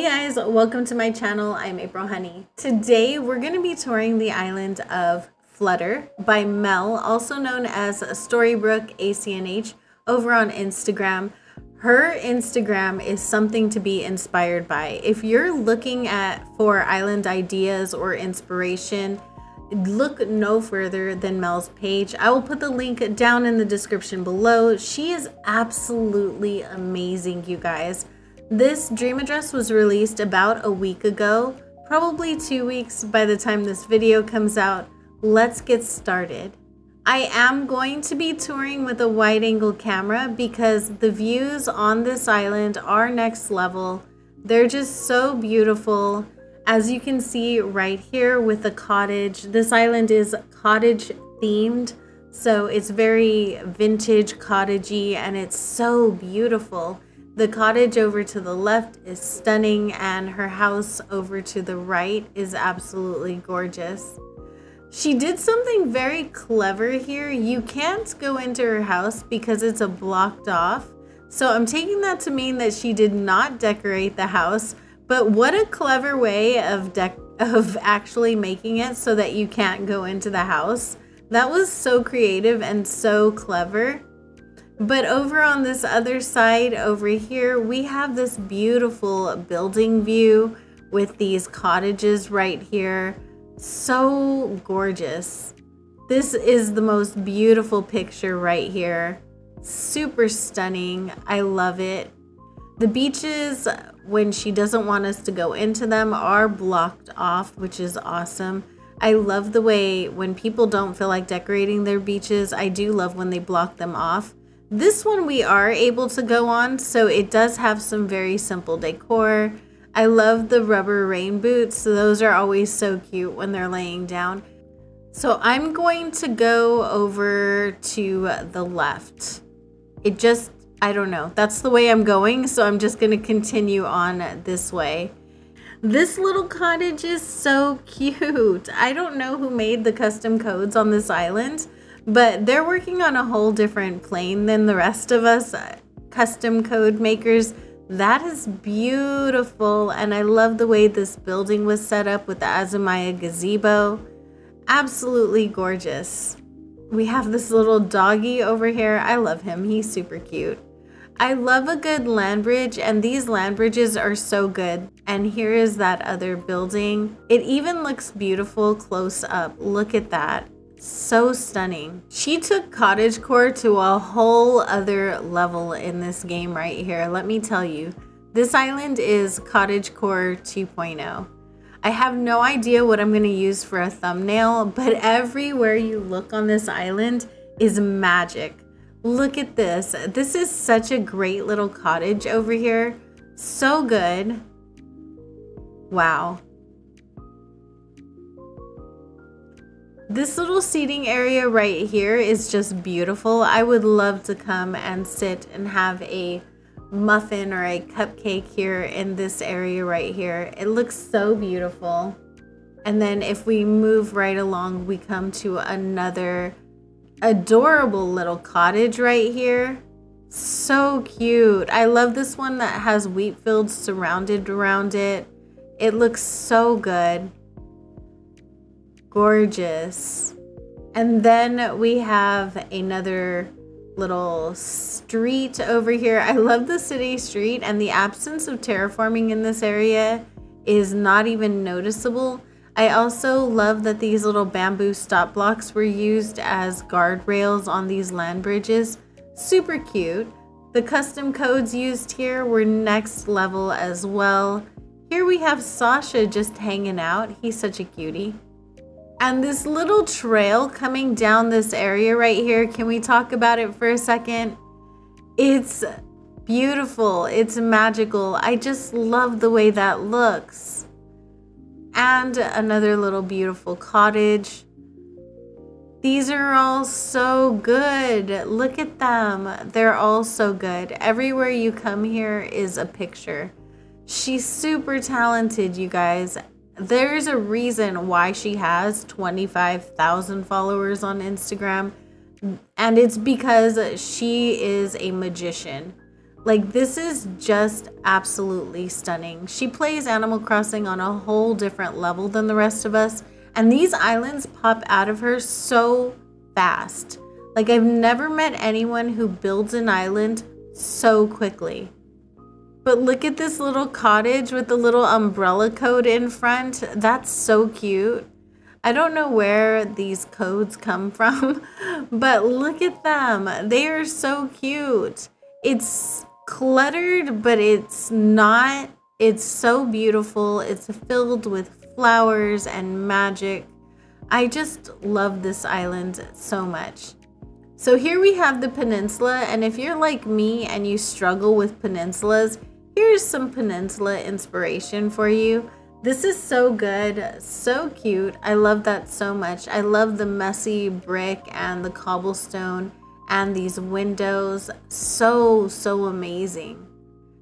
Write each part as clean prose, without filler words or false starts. Hey guys, welcome to my channel. I'm April Honey. Today we're going to be touring the island of Flutter by Mel, also known as Storybrook ACNH, over on Instagram. Her Instagram is something to be inspired by. If you're looking for island ideas or inspiration, look no further than Mel's page. I will put the link down in the description below. She is absolutely amazing, you guys. This dream address was released about a week ago, probably 2 weeks by the time this video comes out. Let's get started. I am going to be touring with a wide angle camera because the views on this island are next level. They're just so beautiful. As you can see right here with the cottage, this island is cottage themed. So it's very vintage cottagey and it's so beautiful. The cottage over to the left is stunning and her house over to the right is absolutely gorgeous. She did something very clever here. You can't go into her house because it's blocked off. So I'm taking that to mean that she did not decorate the house, but what a clever way of actually making it so that you can't go into the house. That was so creative and so clever. But over on this other side over here, we have this beautiful building view with these cottages right here. So gorgeous. This is the most beautiful picture right here. Super stunning. I love it. The beaches, when she doesn't want us to go into them, are blocked off, which is awesome. I love the way when people don't feel like decorating their beaches, I do love when they block them off. This one we are able to go on, so it does have some very simple decor. I love the rubber rain boots. So those are always so cute when they're laying down. So I'm going to go over to the left. It just, I don't know. That's the way I'm going. So I'm just going to continue on this way. This little cottage is so cute. I don't know who made the custom codes on this island, but they're working on a whole different plane than the rest of us custom code makers. That is beautiful, and I love the way this building was set up with the Azumaya gazebo. Absolutely gorgeous. We have this little doggy over here. I love him. He's super cute. I love a good land bridge, and these land bridges are so good. And here is that other building. It even looks beautiful close up. Look at that. So stunning. She took cottagecore to a whole other level in this game right here. Let me tell you, this island is cottagecore 2.0. I have no idea what I'm going to use for a thumbnail, but everywhere you look on this island is magic. Look at this. This is such a great little cottage over here. So good. Wow. This little seating area right here is just beautiful. I would love to come and sit and have a muffin or a cupcake here in this area right here. It looks so beautiful. And then if we move right along, we come to another adorable little cottage right here. So cute. I love this one that has wheat fields surrounded around it. It looks so good. Gorgeous. And then we have another little street over here. I love the city street, and the absence of terraforming in this area is not even noticeable. I also love that these little bamboo stop blocks were used as guardrails on these land bridges. Super cute. The custom codes used here were next level as well. Here we have Sasha just hanging out. He's such a cutie. And this little trail coming down this area right here, can we talk about it for a second? It's beautiful. It's magical. I just love the way that looks. And another little beautiful cottage. These are all so good. Look at them. They're all so good. Everywhere you come here is a picture. She's super talented, you guys. There's a reason why she has 25,000 followers on Instagram, and it's because she is a magician. Like, this is just absolutely stunning. She plays Animal Crossing on a whole different level than the rest of us, and these islands pop out of her so fast. Like, I've never met anyone who builds an island so quickly. But look at this little cottage with the little umbrella code in front. That's so cute. I don't know where these codes come from, but look at them. They are so cute. It's cluttered, but it's not. It's so beautiful. It's filled with flowers and magic. I just love this island so much. So here we have the peninsula, and if you're like me and you struggle with peninsulas, here's some peninsula inspiration for you. This is so good, so cute. I love that so much. I love the messy brick and the cobblestone and these windows. So amazing.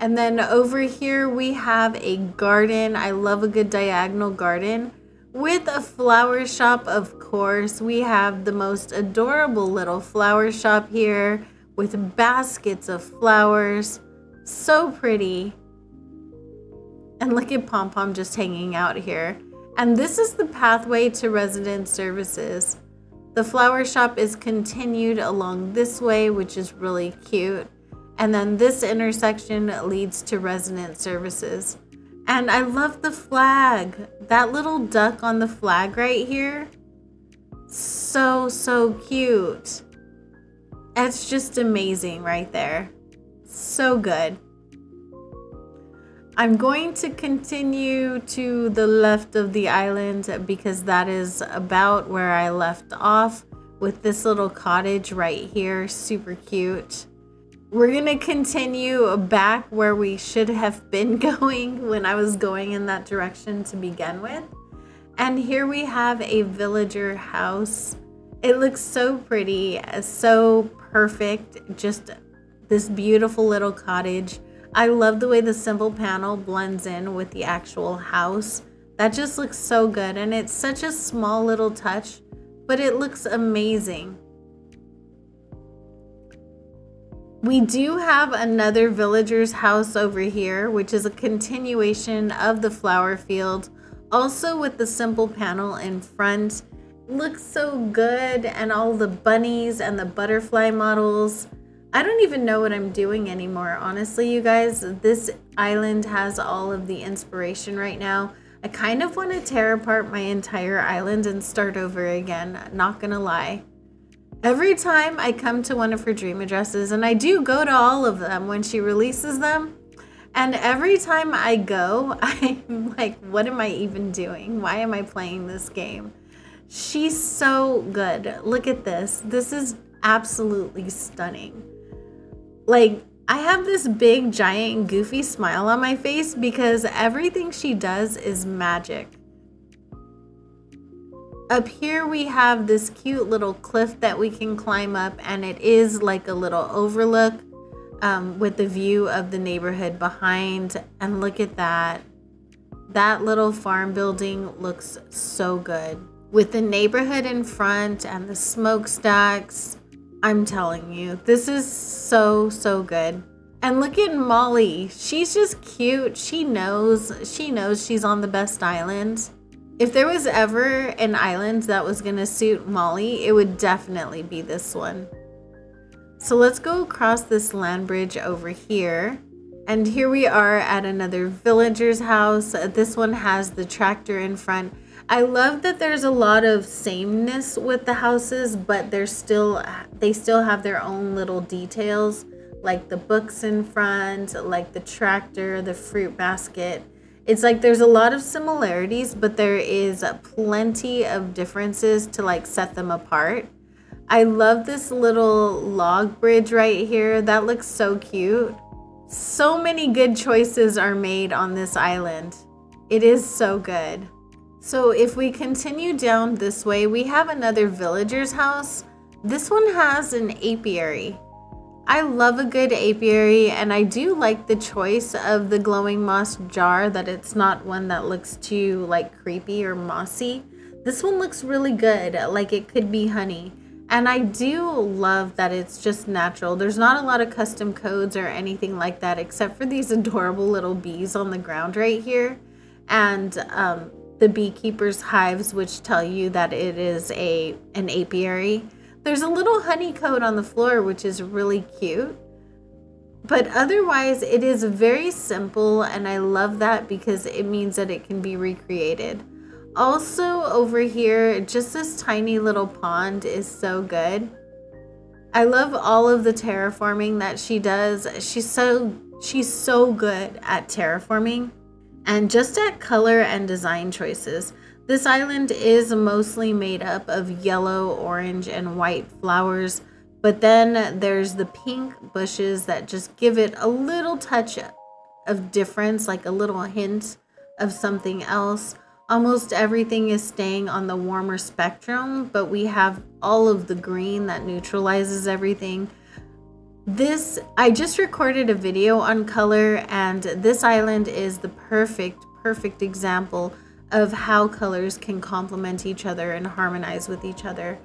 And then over here we have a garden. I love a good diagonal garden. With a flower shop, of course. We have the most adorable little flower shop here with baskets of flowers. So pretty. And look at Pom Pom just hanging out here. And this is the pathway to resident services. The flower shop is continued along this way, which is really cute. And then this intersection leads to resident services. And I love the flag. That little duck on the flag right here. So cute. It's just amazing right there. So good. I'm going to continue to the left of the island because that is about where I left off with this little cottage right here. Super cute. We're gonna continue back where we should have been going when I was going in that direction to begin with. And here we have a villager house. It looks so pretty, so perfect. Just this beautiful little cottage. I love the way the simple panel blends in with the actual house. That just looks so good, and it's such a small little touch, but it looks amazing. We do have another villager's house over here, which is a continuation of the flower field, also with the simple panel in front. Looks so good, and all the bunnies and the butterfly models. I don't even know what I'm doing anymore, honestly, you guys. This island has all of the inspiration right now. I kind of want to tear apart my entire island and start over again, not gonna lie. Every time I come to one of her dream addresses, and I do go to all of them when she releases them, and every time I go, I'm like, what am I even doing? Why am I playing this game? She's so good. Look at this. This is absolutely stunning. Like, I have this big, giant, goofy smile on my face because everything she does is magic. Up here we have this cute little cliff that we can climb up, and it is like a little overlook with the view of the neighborhood behind. And look at that. That little farm building looks so good. With the neighborhood in front and the smokestacks, I'm telling you, this is so good. And look at Molly. She's just cute. She knows she's on the best island. If there was ever an island that was gonna suit Molly, it would definitely be this one. So let's go across this land bridge over here. And here we are at another villager's house. This one has the tractor in front. I love that there's a lot of sameness with the houses, but they still have their own little details, like the books in front, like the tractor, the fruit basket. It's like there's a lot of similarities, but there is plenty of differences to like set them apart. I love this little log bridge right here. That looks so cute. So many good choices are made on this island. It is so good. So if we continue down this way, we have another villager's house. This one has an apiary. I love a good apiary, and I do like the choice of the glowing moss jar, that it's not one that looks too like creepy or mossy. This one looks really good, like it could be honey. And I do love that it's just natural. There's not a lot of custom codes or anything like that, except for these adorable little bees on the ground right here. And the beekeeper's hives, which tell you that it is an apiary. There's a little honey code on the floor, which is really cute. But otherwise, it is very simple, and I love that because it means that it can be recreated. Also over here, just this tiny little pond is so good. I love all of the terraforming that she does. She's so good at terraforming and just at color and design choices. This island is mostly made up of yellow, orange, and white flowers, but then there's the pink bushes that just give it a little touch of difference, like a little hint of something else. Almost everything is staying on the warmer spectrum, but we have all of the green that neutralizes everything. I just recorded a video on color, and this island is the perfect example of how colors can complement each other and harmonize with each other.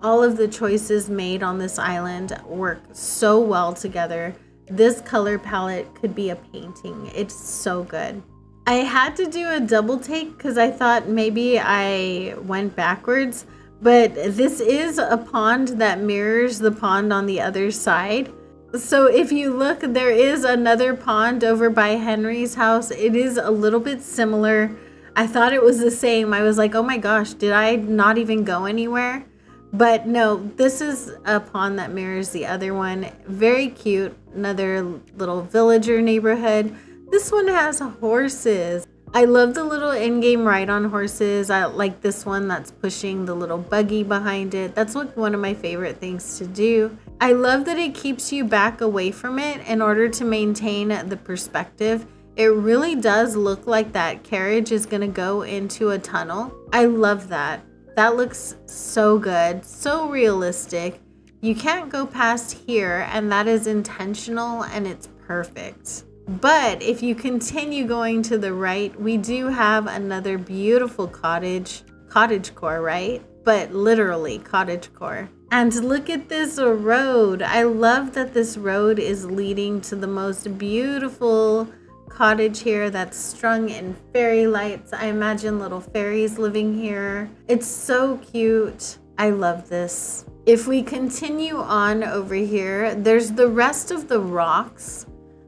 All of the choices made on this island work so well together. This color palette could be a painting. It's so good. I had to do a double take because I thought maybe I went backwards, but this is a pond that mirrors the pond on the other side. So if you look, there is another pond over by Henry's house. It is a little bit similar. I thought it was the same. I was like, oh my gosh, did I not even go anywhere? But no, this is a pond that mirrors the other one. Very cute. Another little villager neighborhood. This one has horses. I love the little in-game ride on horses. I like this one that's pushing the little buggy behind it. That's like one of my favorite things to do. I love that it keeps you back away from it in order to maintain the perspective. It really does look like that carriage is gonna go into a tunnel. I love that. That looks so good, so realistic. You can't go past here, and that is intentional, and it's perfect. But if you continue going to the right, we do have another beautiful cottagecore, right? But literally cottagecore. And look at this road. I love that this road is leading to the most beautiful cottage here that's strung in fairy lights. I imagine little fairies living here. It's so cute. I love this. If we continue on over here, there's the rest of the rocks.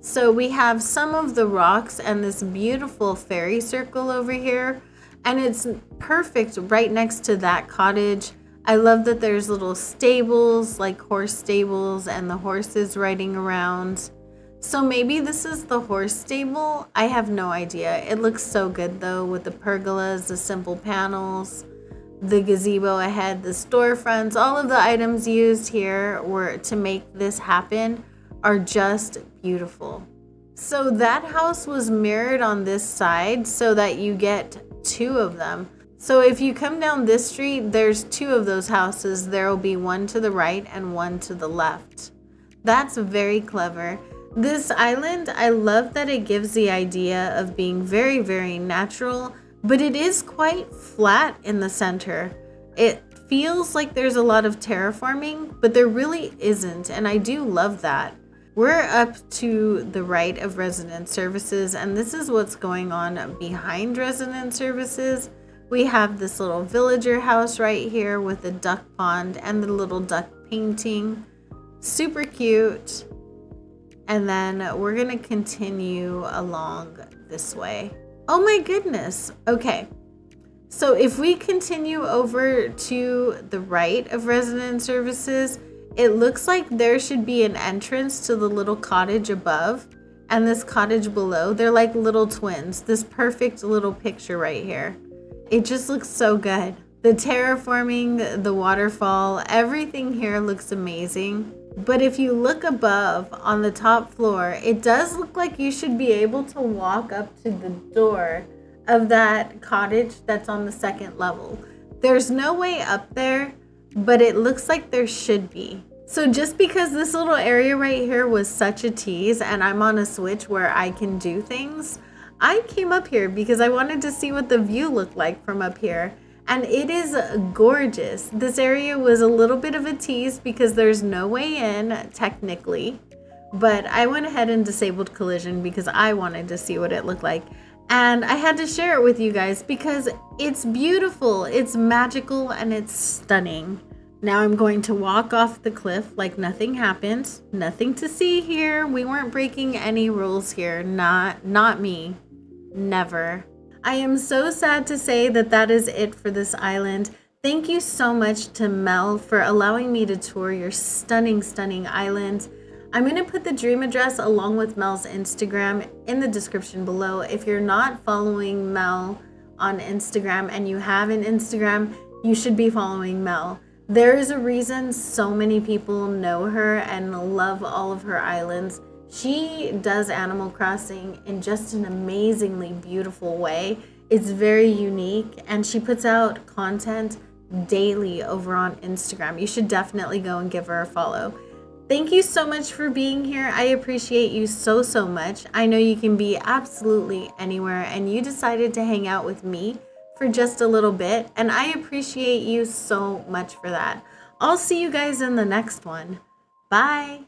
So we have some of the rocks and this beautiful fairy circle over here, and it's perfect right next to that cottage. I love that there's little stables, like horse stables, and the horses riding around. So maybe this is the horse stable? I have no idea. It looks so good though, with the pergolas, the simple panels, the gazebo ahead, the storefronts. All of the items used here were to make this happen are just beautiful. So that house was mirrored on this side so that you get two of them. So if you come down this street, there's two of those houses. There will be one to the right and one to the left. That's very clever. This island, I love that it gives the idea of being very natural, but it is quite flat in the center. It feels like there's a lot of terraforming, but there really isn't, and I do love that. We're up to the right of resident services, and this is what's going on behind resident services. We have this little villager house right here with the duck pond and the little duck painting. Super cute. And then we're gonna continue along this way. Oh my goodness. Okay, so if we continue over to the right of resident services, it looks like there should be an entrance to the little cottage above and this cottage below. They're like little twins. This perfect little picture right here. It just looks so good. The terraforming, the waterfall, everything here looks amazing. But if you look above on the top floor, it does look like you should be able to walk up to the door of that cottage that's on the second level. There's no way up there, but it looks like there should be. So just because this little area right here was such a tease and I'm on a Switch where I can do things, I came up here because I wanted to see what the view looked like from up here. and it is gorgeous. This area was a little bit of a tease because there's no way in technically, but I went ahead and disabled collision because I wanted to see what it looked like. And I had to share it with you guys because it's beautiful, it's magical, and it's stunning. Now I'm going to walk off the cliff like nothing happened. Nothing to see here. We weren't breaking any rules here. Not me. Never. I am so sad to say that that is it for this island. Thank you so much to Mel for allowing me to tour your stunning, stunning island. I'm going to put the dream address along with Mel's Instagram in the description below. If you're not following Mel on Instagram and you have an Instagram, you should be following Mel. There is a reason so many people know her and love all of her islands. She does Animal Crossing in just an amazingly beautiful way. It's very unique, and she puts out content daily over on Instagram. You should definitely go and give her a follow. Thank you so much for being here. I appreciate you so, so much. I know you can be absolutely anywhere, and you decided to hang out with me for just a little bit, and I appreciate you so much for that. I'll see you guys in the next one. Bye.